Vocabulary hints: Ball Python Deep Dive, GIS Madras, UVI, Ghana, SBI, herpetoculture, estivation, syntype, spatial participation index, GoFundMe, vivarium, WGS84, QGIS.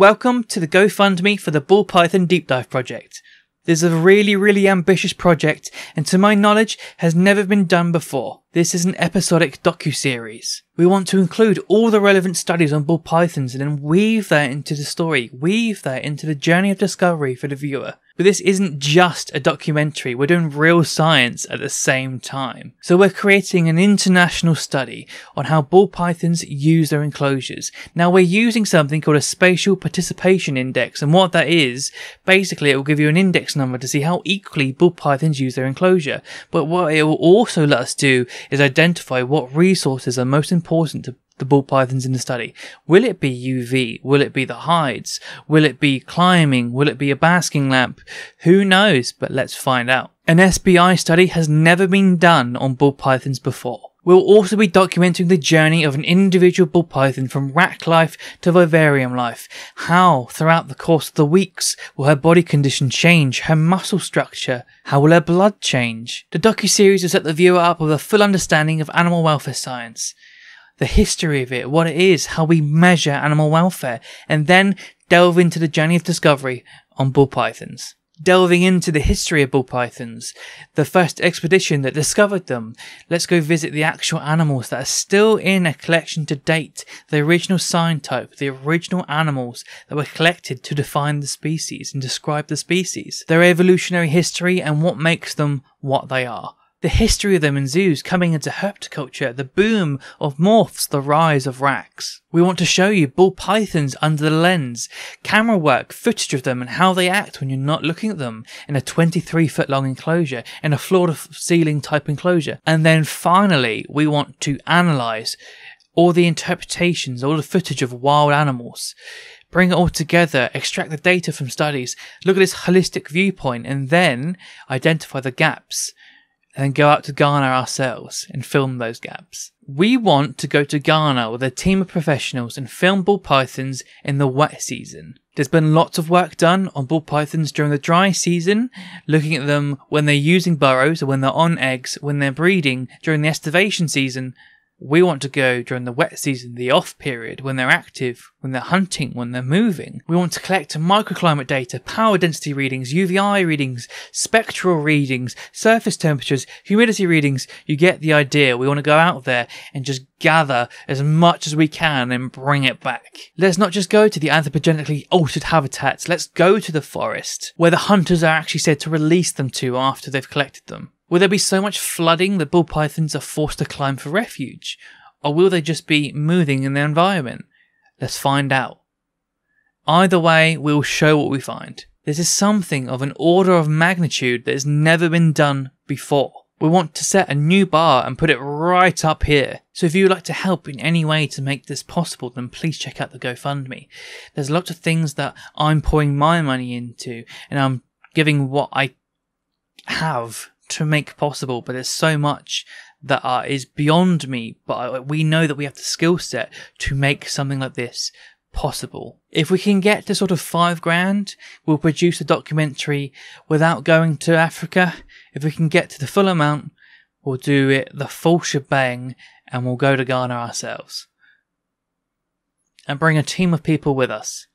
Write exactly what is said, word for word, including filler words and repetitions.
Welcome to the GoFundMe for the Ball Python Deep Dive project. This is a really, really ambitious project, and to my knowledge, has never been done before. This is an episodic docu-series. We want to include all the relevant studies on ball pythons and then weave that into the story, weave that into the journey of discovery for the viewer. But this isn't just a documentary, we're doing real science at the same time. So we're creating an international study on how ball pythons use their enclosures. Now we're using something called a spatial participation index, and what that is, basically it will give you an index number to see how equally ball pythons use their enclosure. But what it will also let us do is identify what resources are most important to the ball pythons in the study. Will it be U V? Will it be the hides? Will it be climbing? Will it be a basking lamp? Who knows, but let's find out. An S B I study has never been done on ball pythons before. We'll also be documenting the journey of an individual ball python from rack life to vivarium life. How, throughout the course of the weeks, will her body condition change, her muscle structure? How will her blood change? The docuseries will set the viewer up with a full understanding of animal welfare science. The history of it, what it is, how we measure animal welfare, and then delve into the journey of discovery on ball pythons. Delving into the history of ball pythons, the first expedition that discovered them. Let's go visit the actual animals that are still in a collection to date, the original syntype, the original animals that were collected to define the species and describe the species, their evolutionary history and what makes them what they are. The history of them in zoos, coming into herpetoculture, the boom of morphs, the rise of racks. We want to show you ball pythons under the lens, camera work, footage of them and how they act when you're not looking at them in a twenty-three foot long enclosure, in a floor to ceiling type enclosure. And then finally, we want to analyse all the interpretations, all the footage of wild animals. Bring it all together, extract the data from studies, look at this holistic viewpoint and then identify the gaps. And then go out to Ghana ourselves and film those gaps. We want to go to Ghana with a team of professionals and film ball pythons in the wet season. There's been lots of work done on ball pythons during the dry season, looking at them when they're using burrows, or when they're on eggs, when they're breeding, during the estivation season. We want to go during the wet season, the off period, when they're active, when they're hunting, when they're moving. We want to collect microclimate data, power density readings, U V I readings, spectral readings, surface temperatures, humidity readings. You get the idea. We want to go out there and just gather as much as we can and bring it back. Let's not just go to the anthropogenically altered habitats. Let's go to the forest where the hunters are actually said to release them to after they've collected them. Will there be so much flooding that ball pythons are forced to climb for refuge? Or will they just be moving in their environment? Let's find out. Either way, we'll show what we find. This is something of an order of magnitude that has never been done before. We want to set a new bar and put it right up here. So if you would like to help in any way to make this possible, then please check out the GoFundMe. There's lots of things that I'm pouring my money into and I'm giving what I have to make possible, but there's so much that uh, is beyond me, but I, we know that we have the skill set to make something like this possible. If we can get to sort of five grand, we'll produce a documentary without going to Africa. If we can get to the full amount, we'll do it the full shebang and we'll go to Ghana ourselves and bring a team of people with us.